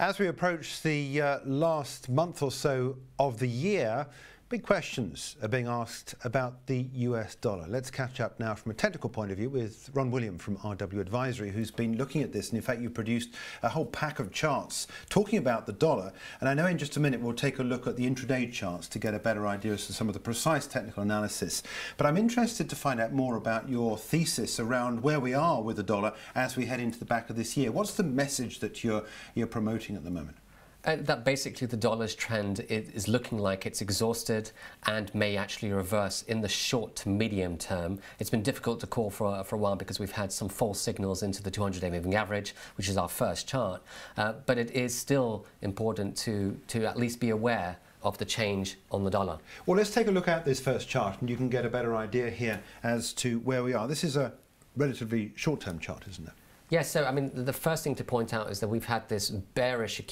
As we approach the last month or so of the year, big questions are being asked about the US dollar. Let's catch up now from a technical point of view with Ron William from RW Advisory, who's been looking at this. And in fact, you produced a whole pack of charts talking about the dollar. And I know in just a minute we'll take a look at the intraday charts to get a better idea as to some of the precise technical analysis. But I'm interested to find out more about your thesis around where we are with the dollar as we head into the back of this year. What's the message that you're promoting at the moment? That basically the dollar's trend is looking like it's exhausted and may actually reverse in the short to medium term. It's been difficult to call for a while because we've had some false signals into the 200-day moving average, which is our first chart. But it is still important to at least be aware of the change on the dollar. Well, let's take a look at this first chart and you can get a better idea here as to where we are. This is a relatively short-term chart, isn't it? Yes, so I mean, the first thing to point out is that we've had this bearish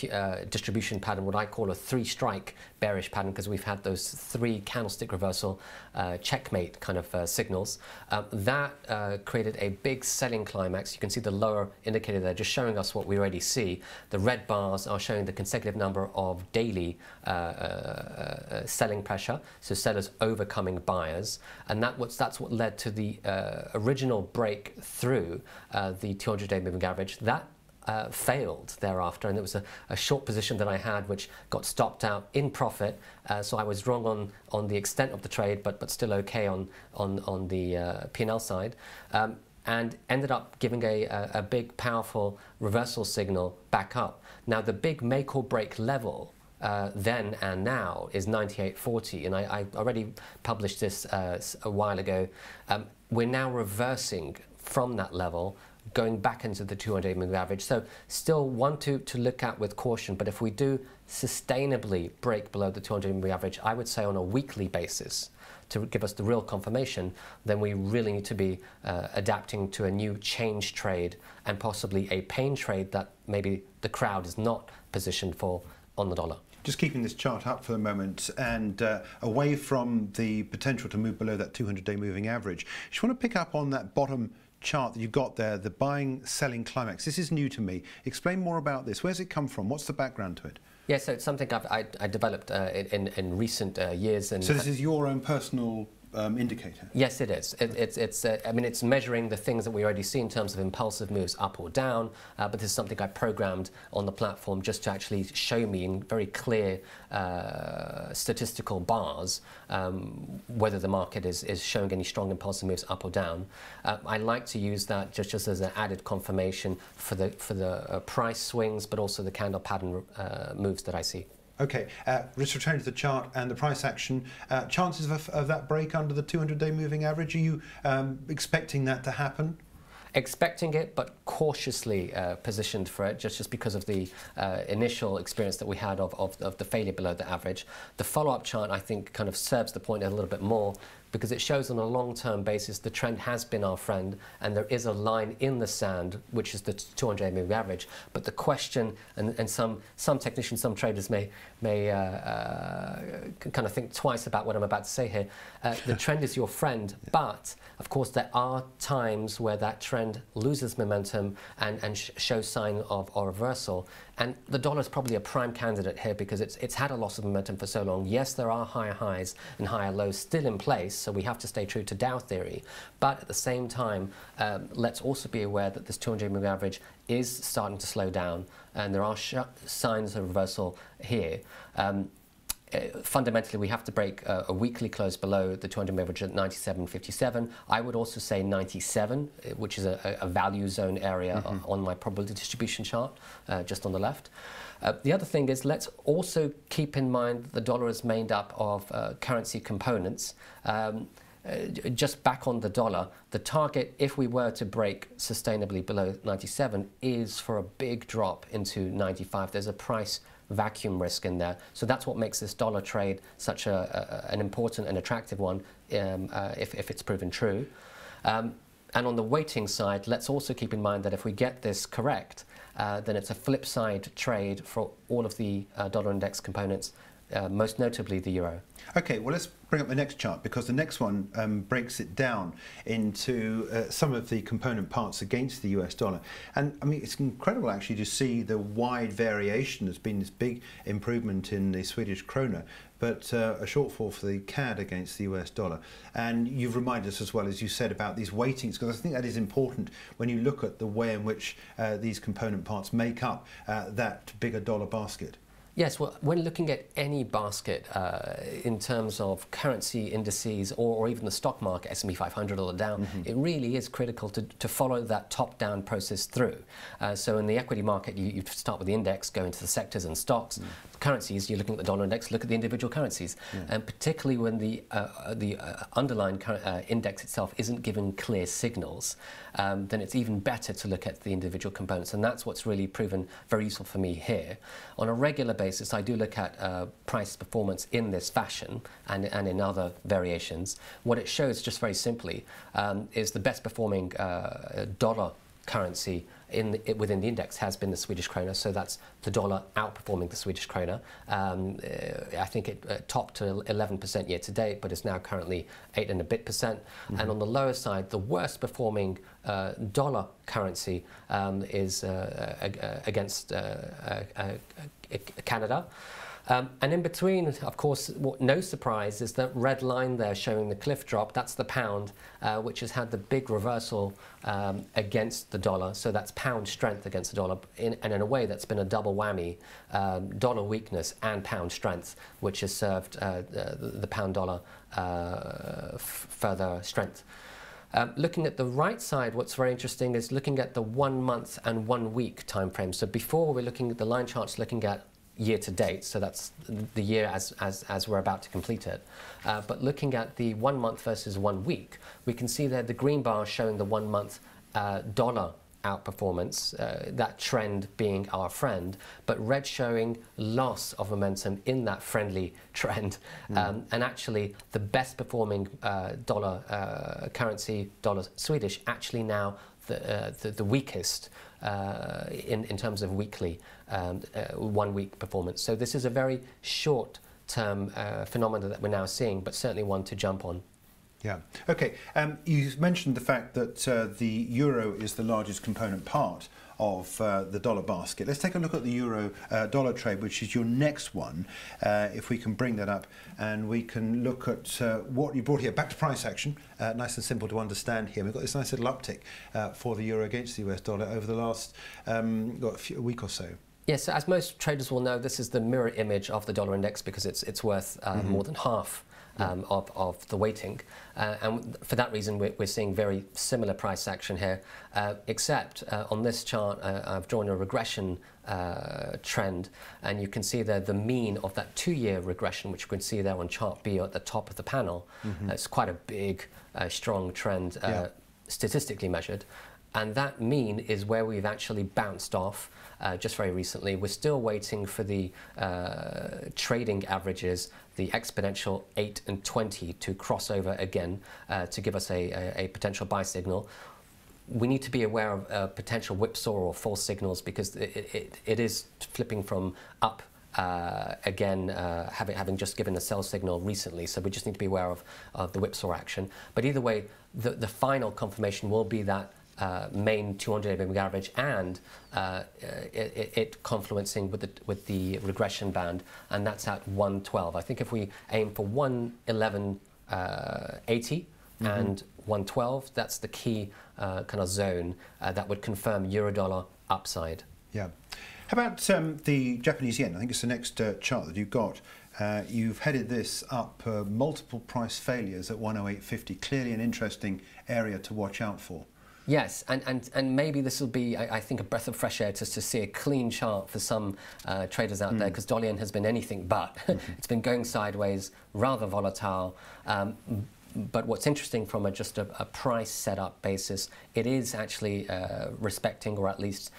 distribution pattern, what I call a three-strike bearish pattern, because we've had those three candlestick reversal checkmate kind of signals. That created a big selling climax. You can see the lower indicator there just showing us what we already see. The red bars are showing the consecutive number of daily selling pressure, so sellers overcoming buyers. And that's what led to the original break through the 200 day moving average. That failed thereafter, and there was a short position that I had which got stopped out in profit, so I was wrong on the extent of the trade, but still okay on the P&L side, and ended up giving a big powerful reversal signal back up. Now the big make or break level then and now is 98.40, and I already published this a while ago. We're now reversing from that level, going back into the 200-day moving average. So still one to look at with caution, but if we do sustainably break below the 200-day moving average, I would say on a weekly basis, to give us the real confirmation, then we really need to be adapting to a new change trade and possibly a pain trade that maybe the crowd is not positioned for on the dollar. Just keeping this chart up for the moment and away from the potential to move below that 200-day moving average, I just want to pick up on that bottom chart that you got there, the buying-selling climax. This is new to me. Explain more about this. Where's it come from? What's the background to it? Yeah, so it's something I developed in recent years. And so this is your own personal indicator? Yes, it is. I mean, it's measuring the things that we already see in terms of impulsive moves up or down, but this is something I programmed on the platform just to actually show me in very clear statistical bars whether the market is showing any strong impulsive moves up or down. I like to use that just as an added confirmation for the price swings, but also the candle pattern moves that I see. Okay, let's return to the chart and the price action. Chances of that break under the 200-day moving average, are you expecting that to happen? Expecting it, but cautiously positioned for it, just because of the initial experience that we had of the failure below the average. The follow-up chart, I think, kind of serves the point a little bit more, because it shows on a long-term basis the trend has been our friend, and there is a line in the sand, which is the 200-day moving average. But the question, and some technicians, some traders may kind of think twice about what I'm about to say here. The trend is your friend, but of course there are times where that trend loses momentum and shows sign of a reversal. And the dollar is probably a prime candidate here because it's had a loss of momentum for so long. Yes, there are higher highs and higher lows still in place, so we have to stay true to Dow theory. But at the same time, let's also be aware that this 200-day moving average is starting to slow down, and there are signs of reversal here. Fundamentally, we have to break a weekly close below the 200-day average at 97.57. I would also say 97, which is a value zone area on my probability distribution chart, just on the left. The other thing is, let's also keep in mind that the dollar is made up of currency components. Just back on the dollar, the target, if we were to break sustainably below 97, is for a big drop into 95. There's a price vacuum risk in there. So that's what makes this dollar trade such an important and attractive one, if it's proven true. And on the weighting side, let's also keep in mind that if we get this correct, then it's a flip side trade for all of the dollar index components most notably the euro. Okay, well, let's bring up the next chart, because the next one breaks it down into some of the component parts against the US dollar. And I mean, it's incredible actually to see the wide variation. There's been this big improvement in the Swedish krona, but a shortfall for the CAD against the US dollar. And you've reminded us as well, as you said, about these weightings, because I think that is important when you look at the way in which these component parts make up that bigger dollar basket. Yes, well, when looking at any basket in terms of currency indices or even the stock market, S&P 500 all down, it really is critical to follow that top-down process through. So in the equity market, you start with the index, go into the sectors and stocks. Currencies, you're looking at the dollar index, look at the individual currencies. And particularly when the underlying index itself isn't giving clear signals, then it's even better to look at the individual components. And that's what's really proven very useful for me here. On a regular basis, I do look at price performance in this fashion and in other variations. What it shows, just very simply, is the best performing dollar currency within the index has been the Swedish krona, so that's the dollar outperforming the Swedish krona. I think it topped to 11% year to date, but is now currently 8% and a bit. And on the lower side, the worst performing dollar currency is against Canada. And in between, of course, no surprise is that red line there showing the cliff drop. That's the pound, which has had the big reversal against the dollar. So that's pound strength against the dollar. And in a way, that's been a double whammy, dollar weakness and pound strength, which has served the pound dollar further strength. Looking at the right side, what's very interesting is looking at the 1 month and 1 week time frame. So before, we're looking at the line charts, looking at year to date, so that's the year as we're about to complete it. But looking at the 1 month versus 1 week, we can see there the green bar showing the 1 month dollar outperformance, that trend being our friend, but red showing loss of momentum in that friendly trend. And actually, the best performing dollar currency, dollar Swedish, actually now the weakest in terms of weekly 1 week performance. So this is a very short-term phenomenon that we're now seeing, but certainly one to jump on. Yeah. Okay. You mentioned the fact that the euro is the largest component part of the dollar basket. Let's take a look at the euro dollar trade, which is your next one, if we can bring that up, and we can look at what you brought here. Back to price action, nice and simple to understand here. We've got this nice little uptick for the euro against the US dollar over the last week or so. Yes, so as most traders will know, this is the mirror image of the dollar index, because it's worth more than half of the weighting, and for that reason we're seeing very similar price action here, except on this chart I've drawn a regression trend, and you can see there the mean of that 2-year regression, which you can see there on chart B at the top of the panel. It's quite a big, strong trend, statistically measured, and that mean is where we've actually bounced off just very recently. We're still waiting for the trading averages, the exponential 8 and 20, to cross over again to give us a potential buy signal. We need to be aware of potential whipsaw or false signals, because it is flipping from up again, having just given a sell signal recently. So we just need to be aware of the whipsaw action. But either way, the final confirmation will be that main 200-day moving average, and it confluencing with the regression band, and that's at 112. I think if we aim for 111.80 and 112, that's the key kind of zone that would confirm euro-dollar upside. Yeah. How about the Japanese yen? I think it's the next chart that you've got. You've headed this up multiple price failures at 108.50. Clearly an interesting area to watch out for. Yes, and maybe this will be, I think, a breath of fresh air to see a clean chart for some traders out there, because dollar yen has been anything but. It's been going sideways, rather volatile. But what's interesting from just a price setup basis, it is actually respecting, or at least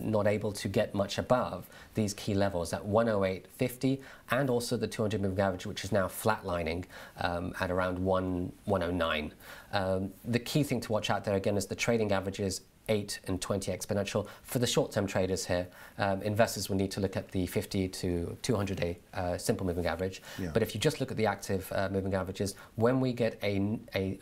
not able to get much above these key levels at 108.50, and also the 200-moving average, which is now flatlining at around 109. The key thing to watch out there again is the trading averages 8 and 20 exponential. For the short-term traders here, investors will need to look at the 50 to 200-day simple moving average. Yeah. But if you just look at the active moving averages, when we get a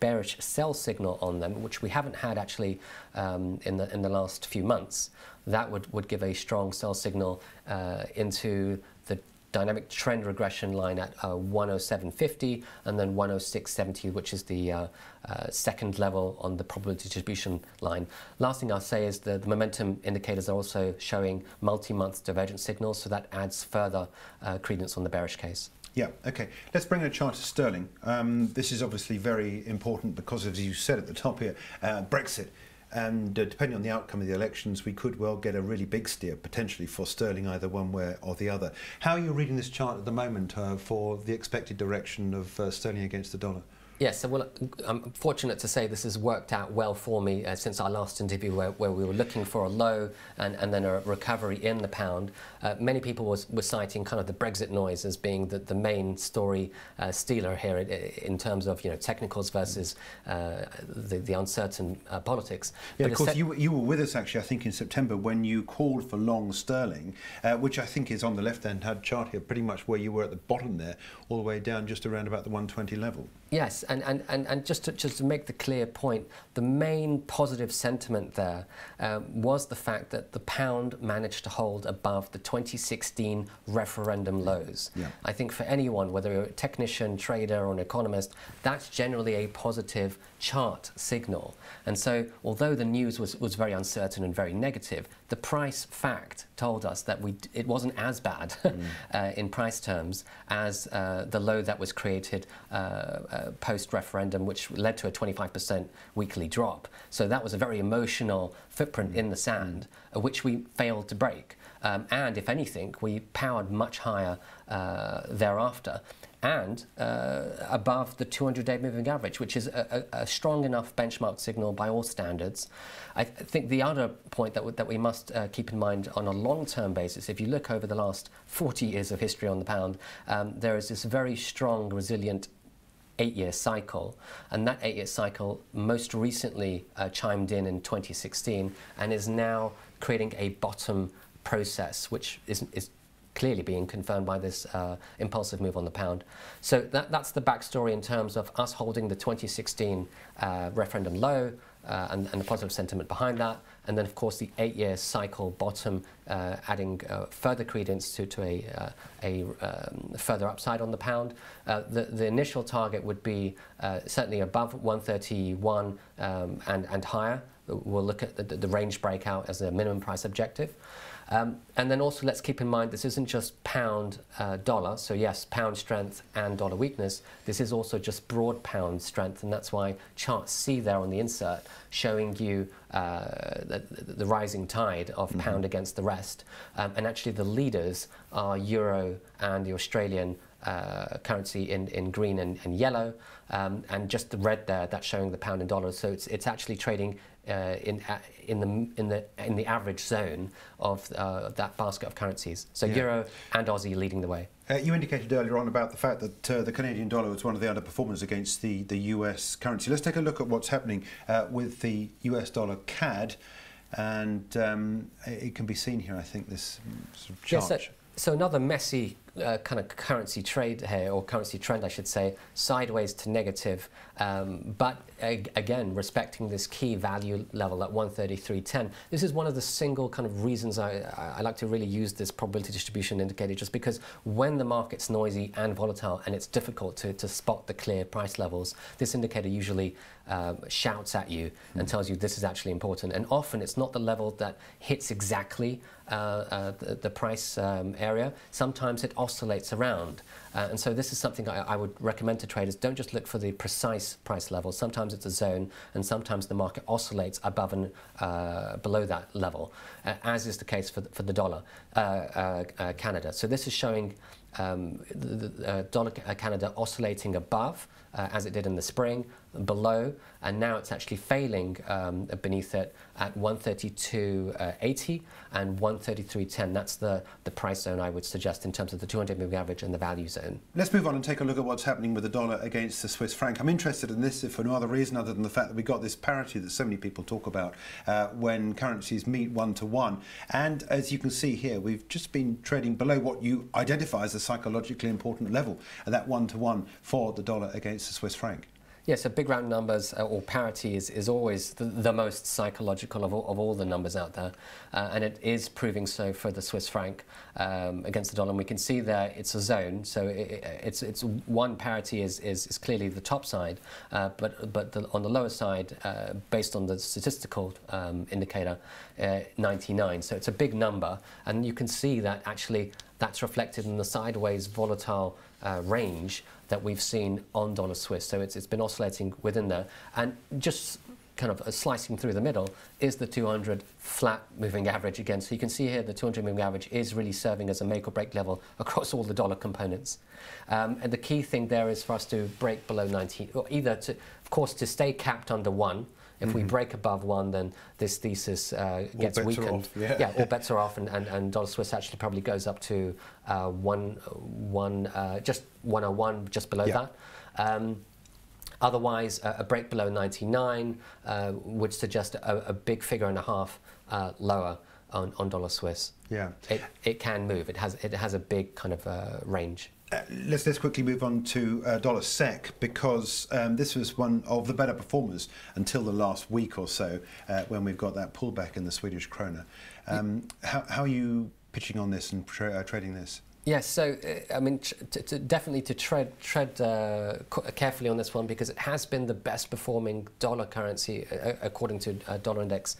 bearish sell signal on them, which we haven't had actually in the last few months, that would give a strong sell signal into the dynamic trend regression line at 107.50 and then 106.70, which is the second level on the probability distribution line. Last thing I'll say is the momentum indicators are also showing multi-month divergent signals, so that adds further credence on the bearish case. Yeah, okay. Let's bring in a chart to sterling. This is obviously very important because, as you said at the top here, Brexit. And depending on the outcome of the elections, we could well get a really big steer, potentially, for sterling, either one way or the other. How are you reading this chart at the moment for the expected direction of sterling against the dollar? Yes, so well, I'm fortunate to say this has worked out well for me since our last interview where we were looking for a low and then a recovery in the pound. Many people were citing kind of the Brexit noise as being the main story stealer here in terms of, you know, technicals versus the uncertain politics. Yeah, but of course, you were with us actually, I think, in September when you called for long sterling, which I think is on the left-hand chart here, pretty much where you were at the bottom there, all the way down just around about the 120 level. Yes, and just to make the clear point, the main positive sentiment there was the fact that the pound managed to hold above the 2016 referendum lows. Yeah. I think for anyone, whether you're a technician, trader or an economist, that's generally a positive chart signal. And so although the news was very uncertain and very negative, the price fact told us that it wasn't as bad in price terms as the low that was created post-referendum, which led to a 25% weekly drop. So that was a very emotional footprint in the sand, which we failed to break. And if anything, we powered much higher thereafter, and above the 200-day moving average, which is a strong enough benchmark signal by all standards. I think the other point that we must keep in mind on a long-term basis, if you look over the last 40 years of history on the pound, there is this very strong, resilient eight-year cycle, and that eight-year cycle most recently chimed in 2016 and is now creating a bottom process, which is clearly being confirmed by this impulsive move on the pound. So that's the backstory in terms of us holding the 2016 referendum low and the positive sentiment behind that, and then of course the eight-year cycle bottom adding further credence to a further upside on the pound. The initial target would be certainly above 131 and higher. We'll look at the range breakout as a minimum price objective. And then also let's keep in mind this isn't just pound dollar, so yes, pound strength and dollar weakness. This is also just broad pound strength, and that's why chart C there on the insert showing you the rising tide of pound against the rest. And actually the leaders are euro and the Australian currency in green and yellow, and just the red there, that's showing the pound and dollar. So it's actually trading in the average zone of that basket of currencies. So yeah. Euro and Aussie leading the way. You indicated earlier on about the fact that the Canadian dollar was one of the underperformers against the US currency. Let's take a look at what's happening with the US dollar CAD, and it can be seen here, I think, this sort of chart. Yeah, so another messy kind of currency trade here, or currency trend I should say, sideways to negative, but again respecting this key value level at 133.10. This is one of the single kind of reasons I like to really use this probability distribution indicator, just because when the market's noisy and volatile and it's difficult to spot the clear price levels, this indicator usually shouts at you and tells you this is actually important. And often it's not the level that hits exactly the price area. Sometimes it oscillates around, and so this is something I would recommend to traders. Don't just look for the precise price level. Sometimes it's a zone, and sometimes the market oscillates above and below that level, as is the case for the dollar Canada. So this is showing the dollar Canada oscillating above, as it did in the spring, below, and now it's actually failing beneath it at 132.80 and 133.10. That's the price zone I would suggest in terms of the 200 moving average and the value zone. Let's move on and take a look at what's happening with the dollar against the Swiss franc. I'm interested in this for no other reason other than the fact that we got this parity that so many people talk about when currencies meet one-to-one. And as you can see here, we've just been trading below what you identify as a psychologically important level, and that one-to-one for the dollar against the Swiss franc. Yes, so big round numbers or parity is always the most psychological of all the numbers out there, and it is proving so for the Swiss franc against the dollar. And we can see there it's a zone, so it's one parity is clearly the top side, but on the lower side, based on the statistical indicator, 99. So it's a big number, and you can see that actually that's reflected in the sideways volatile range that we've seen on dollar Swiss. So it's been oscillating within there, and just kind of slicing through the middle is the 200 flat moving average again. So you can see here the 200 moving average is really serving as a make or break level across all the dollar components. And the key thing there is for us to break below 90, or either to, of course, to stay capped under 1. If we break above 1, then this thesis gets weakened. Yeah, all bets are off, and dollar Swiss actually probably goes up to just 101, just below that. Otherwise, a break below 99 would suggest a big figure and a half lower on dollar Swiss. Yeah, it can move. It has a big kind of range. Let's quickly move on to dollar SEK, because this was one of the better performers until the last week or so, when we've got that pullback in the Swedish krona. How are you pitching on this and trading this? Yes, so I mean, definitely to tread carefully on this one, because it has been the best performing dollar currency according to dollar index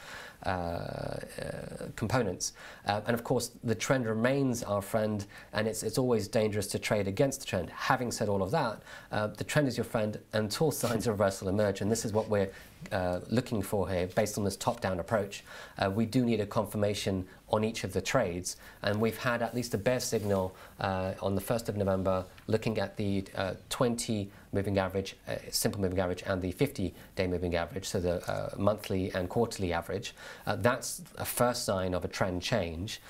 components, and of course the trend remains our friend, and it's always dangerous to trade against the trend. Having said all of that, the trend is your friend until signs of reversal emerge, and this is what we're looking for here based on this top-down approach. We do need a confirmation on each of the trades, and we've had at least a bear signal on the 1st of November looking at the 20 moving average, simple moving average, and the 50-day moving average, so the monthly and quarterly average. That's a first sign of a trend change.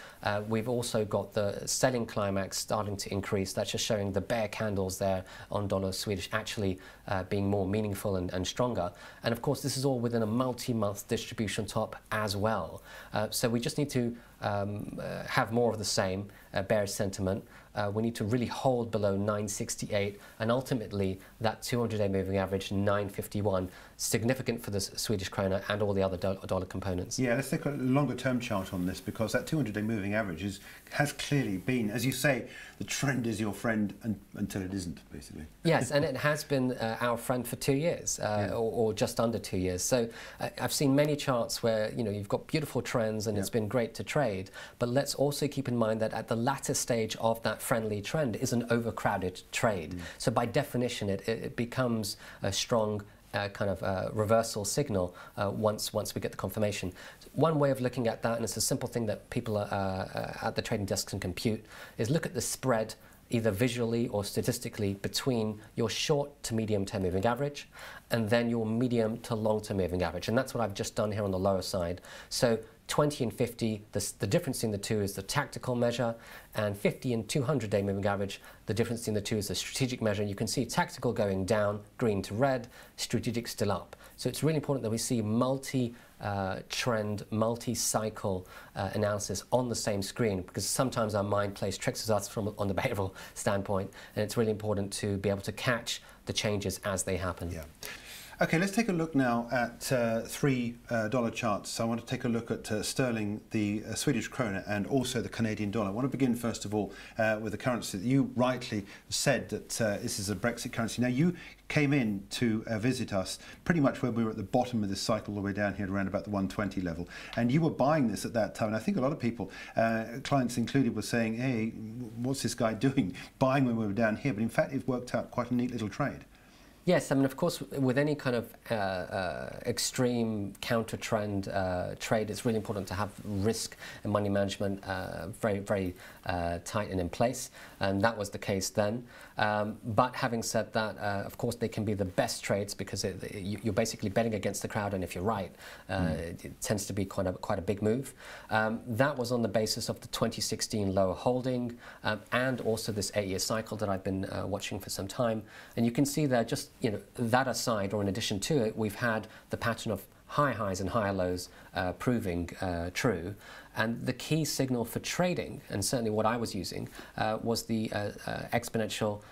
We've also got the selling climax starting to increase. That's just showing the bear candles there on dollar Swedish actually being more meaningful and stronger. And of course, this is all within a multi-month distribution top as well. So we just need to have more of the same bearish sentiment. We need to really hold below 968, and ultimately that 200-day moving average 951, significant for the Swedish krona and all the other dollar components. Yeah, let's take a longer-term chart on this, because that 200-day moving average has clearly been, as you say, the trend is your friend until it isn't, basically. Yes, and it has been our friend for 2 years, or just under 2 years. So I've seen many charts where you've got beautiful trends and it's been great to trade, but let's also keep in mind that at the latter stage of that friendly trend is an overcrowded trade. So by definition, it becomes a strong kind of reversal signal once we get the confirmation. One way of looking at that, and it's a simple thing that people at the trading desks can compute, is look at the spread either visually or statistically between your short to medium-term moving average and then your medium to long-term moving average. And that's what I've just done here on the lower side. So 20 and 50, the difference between the two is the tactical measure, and 50 and 200-day moving average, the difference between the two is the strategic measure. You can see tactical going down, green to red, strategic still up. So it's really important that we see multi-trend, multi-cycle analysis on the same screen, because sometimes our mind plays tricks with us on the behavioral standpoint, and it's really important to be able to catch the changes as they happen. Yeah. Okay, let's take a look now at three dollar charts. So I want to take a look at sterling, the Swedish krona, and also the Canadian dollar. I want to begin first of all with the currency that you rightly said that this is a Brexit currency. Now, you came in to visit us pretty much when we were at the bottom of this cycle, all the way down here around about the 120 level, and you were buying this at that time. And I think a lot of people, clients included, were saying, hey, what's this guy doing buying when we were down here? But in fact, it worked out quite a neat little trade. Yes, I mean, of course, with any kind of extreme counter-trend trade, it's really important to have risk and money management very, very tight and in place, and that was the case then. But having said that, of course, they can be the best trades because you're basically betting against the crowd, and if you're right, it tends to be quite a big move. That was on the basis of the 2016 lower holding and also this 8-year cycle that I've been watching for some time, and you can see there just, you know, that aside, or in addition to it, we've had the pattern of high highs and higher lows proving true. And the key signal for trading, and certainly what I was using, was the exponential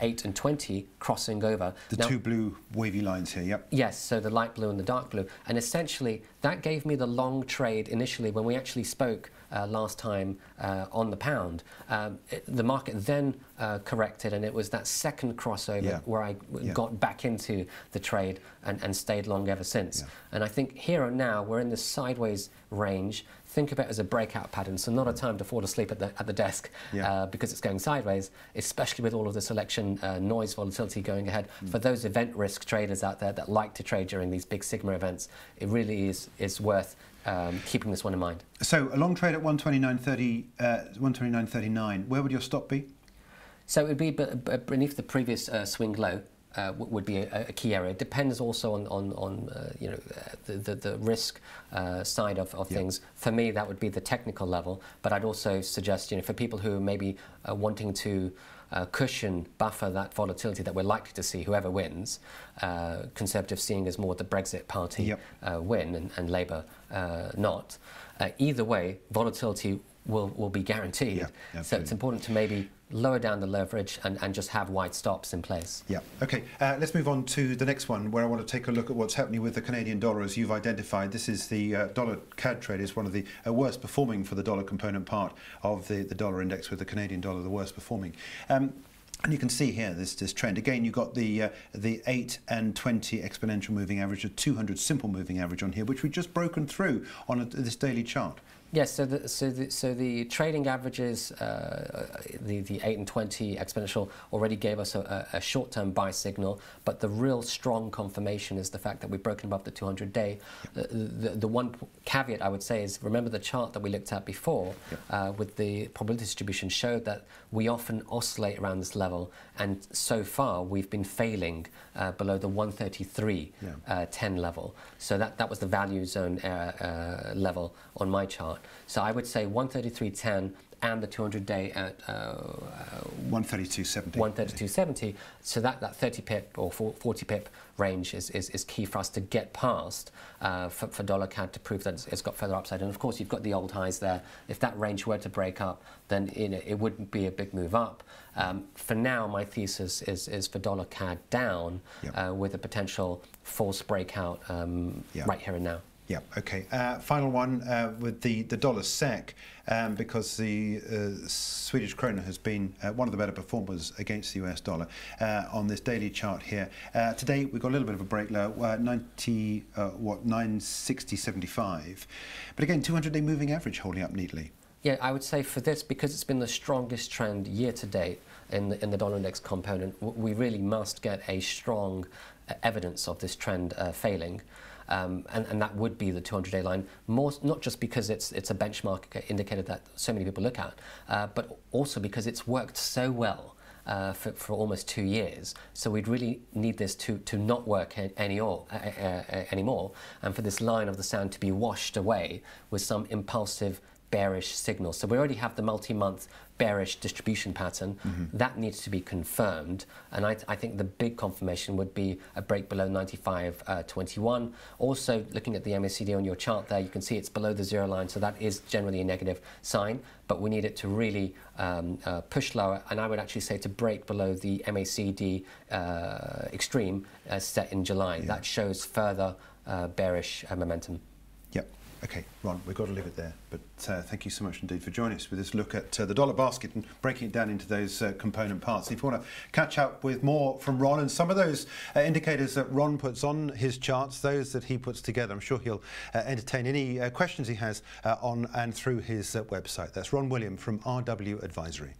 8 and 20 crossing over. The now, two blue wavy lines here, yep. Yes, so the light blue and the dark blue. And essentially, that gave me the long trade initially when we actually spoke last time on the pound. The market then corrected, and it was that second crossover where I got back into the trade and stayed long ever since. Yeah. And I think here and now, we're in this sideways range. Think of it as a breakout pattern, so not a time to fall asleep at the desk because it's going sideways, especially with all of this election noise volatility going ahead. For those event risk traders out there that like to trade during these big sigma events, it really is worth keeping this one in mind. So a long trade at 129.39, where would your stop be? So it would be beneath the previous swing low. Would be a key area. It depends also on you know, the risk side of things. For me, that would be the technical level. But I'd also suggest, you know, for people who may be wanting to cushion, buffer that volatility that we're likely to see, whoever wins, Conservatives seeing as more the Brexit party win and Labour not. Either way, volatility will be guaranteed. Yeah, so it's important to maybe lower down the leverage and just have wide stops in place. Yeah, okay. Let's move on to the next one, where I want to take a look at what's happening with the Canadian dollar. As you've identified, this is the dollar CAD trade, is one of the worst performing for the dollar component part of the dollar index, with the Canadian dollar the worst performing. And you can see here this trend. Again, you've got the 8 and 20 exponential moving average, a 200 simple moving average on here, which we've just broken through on this daily chart. Yes, so the trading averages, the 8 and 20 exponential already gave us a short-term buy signal, but the real strong confirmation is the fact that we've broken above the 200-day. The one caveat I would say is, remember the chart that we looked at before with the probability distribution showed that we often oscillate around this level, and so far we've been failing below the 133.10 level. So that was the value zone level on my chart. So I would say 133.10 and the 200-day at 132.70. 132.70. So that 30 pip or 40 pip range is key for us to get past for dollar CAD to prove that it's got further upside. And of course, you've got the old highs there. If that range were to break up, then it wouldn't be a big move up. For now, my thesis is for dollar CAD down with a potential false breakout right here and now. Yeah, okay. Final one with the dollar SEK, because the Swedish krona has been one of the better performers against the US dollar on this daily chart here. Today we've got a little bit of a break low, 960.75. But again, 200-day moving average holding up neatly. Yeah, I would say for this, because it's been the strongest trend year to date in the dollar index component, we really must get a strong evidence of this trend failing. And that would be the 200-day line, not just because it's a benchmark indicator that so many people look at, but also because it's worked so well for almost 2 years. So we'd really need this to not work anymore, and for this line of the sand to be washed away with some impulsive bearish signal. So we already have the multi-month bearish distribution pattern. That needs to be confirmed, and I think the big confirmation would be a break below 95.21. Also, looking at the MACD on your chart there, you can see it's below the zero line, so that is generally a negative sign, but we need it to really push lower, and I would actually say to break below the MACD extreme set in July. That shows further bearish momentum. Yep. Okay, Ron, we've got to leave it there, but thank you so much indeed for joining us with this look at the dollar basket and breaking it down into those component parts. If you want to catch up with more from Ron and some of those indicators that Ron puts on his charts, those that he puts together, I'm sure he'll entertain any questions he has on and through his website. That's Ron William from RW Advisory.